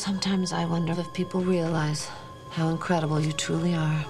Sometimes I wonder if people realize how incredible you truly are.